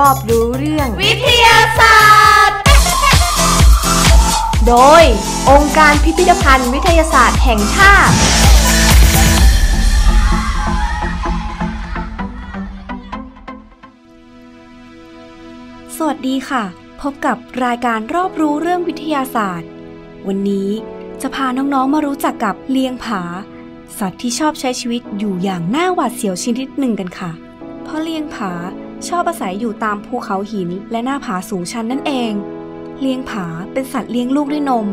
รอบรู้เรื่องวิทยาศาสตร์โดยองค์การพิพิธภัณฑ์วิทยาศาสตร์แห่งชาติสวัสดีค่ะพบกับรายการรอบรู้เรื่องวิทยาศาสตร์วันนี้จะพาน้องๆมารู้จักกับเลียงผาสัตว์ที่ชอบใช้ชีวิตอยู่อย่างน่าหวาดเสียวชนิดหนึ่งกันค่ะเพราะเลียงผาชอบอาศัยอยู่ตามภูเขาหินและหน้าผาสูงชันนั่นเองเลียงผาเป็นสัตว์เลี้ยงลูกด้วยนม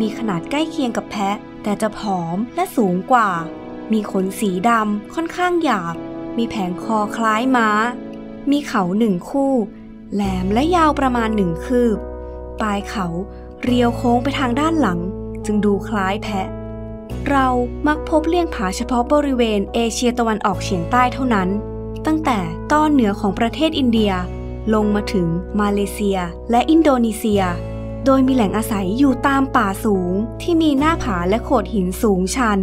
มีขนาดใกล้เคียงกับแพะแต่จะผอมและสูงกว่ามีขนสีดำค่อนข้างหยาบมีแผงคอคล้ายม้ามีเขา1คู่แหลมและยาวประมาณ1คืบปลายเขาเรียวโค้งไปทางด้านหลังจึงดูคล้ายแพะเรามักพบเลี้ยงผาเฉพาะบริเวณเอเชียตะวันออกเฉียงใต้เท่านั้นตั้งแต่ตอนเหนือของประเทศอินเดียลงมาถึงมาเลเซียและอินโดนีเซียโดยมีแหล่งอาศัยอยู่ตามป่าสูงที่มีหน้าผาและโขดหินสูงชัน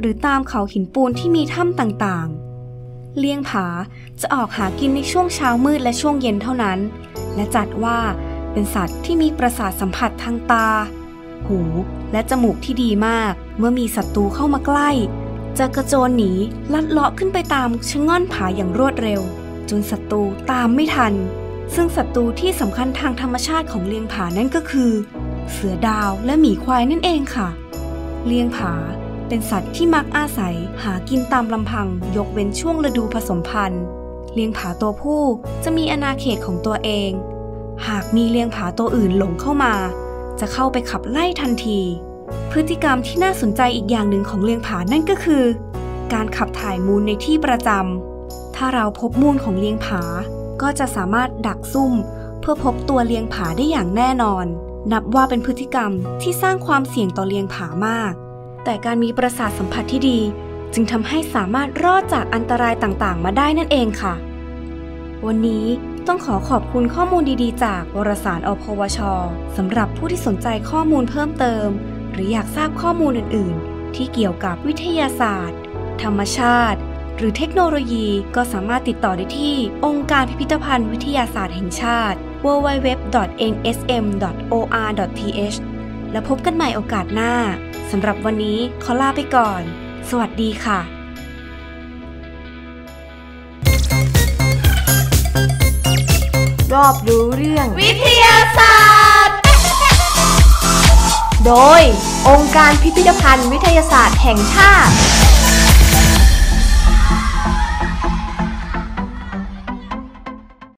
หรือตามเขาหินปูนที่มีถ้ำต่างๆเลี้ยงผาจะออกหากินในช่วงเช้ามืดและช่วงเย็นเท่านั้นและจัดว่าเป็นสัตว์ที่มีประสาทสัมผัสทางตาหูและจมูกที่ดีมากเมื่อมีศัตรูเข้ามาใกล้จะกระโจนหนีลัดเลาะขึ้นไปตามชะง่อนผาอย่างรวดเร็วจนศัตรูตามไม่ทันซึ่งศัตรูที่สำคัญทางธรรมชาติของเลียงผานั่นก็คือเสือดาวและหมีควายนั่นเองค่ะเลียงผาเป็นสัตว์ที่มักอาศัยหากินตามลำพังยกเว้นช่วงฤดูผสมพันธุ์เลียงผาตัวผู้จะมีอาณาเขตของตัวเองหากมีเลียงผาตัวอื่นหลงเข้ามาจะเข้าไปขับไล่ทันทีพฤติกรรมที่น่าสนใจอีกอย่างหนึ่งของเลียงผานั่นก็คือการขับถ่ายมูลในที่ประจำถ้าเราพบมูลของเลียงผาก็จะสามารถดักซุ่มเพื่อพบตัวเลียงผาได้อย่างแน่นอนนับว่าเป็นพฤติกรรมที่สร้างความเสี่ยงต่อเลียงผามากแต่การมีประสาทสัมผัสที่ดีจึงทำให้สามารถรอดจากอันตรายต่างๆมาได้นั่นเองค่ะวันนี้ต้องขอบคุณข้อมูลดีๆจากวารสารอพวช.สำหรับผู้ที่สนใจข้อมูลเพิ่มเติมหรืออยากทราบข้อมูลอื่นๆที่เกี่ยวกับวิทยาศาสตร์ธรรมชาติหรือเทคโนโลยีก็สามารถติดต่อได้ที่องค์การพิพิธภัณฑ์วิทยาศาสตร์แห่งชาติ www.nsm.or.th และพบกันใหม่โอกาสหน้าสำหรับวันนี้ขอลาไปก่อนสวัสดีค่ะรอบรู้เรื่องวิทยาศาสตร์โดยองค์การพิพิธภัณฑ์วิทยาศาสตร์แห่งชาติ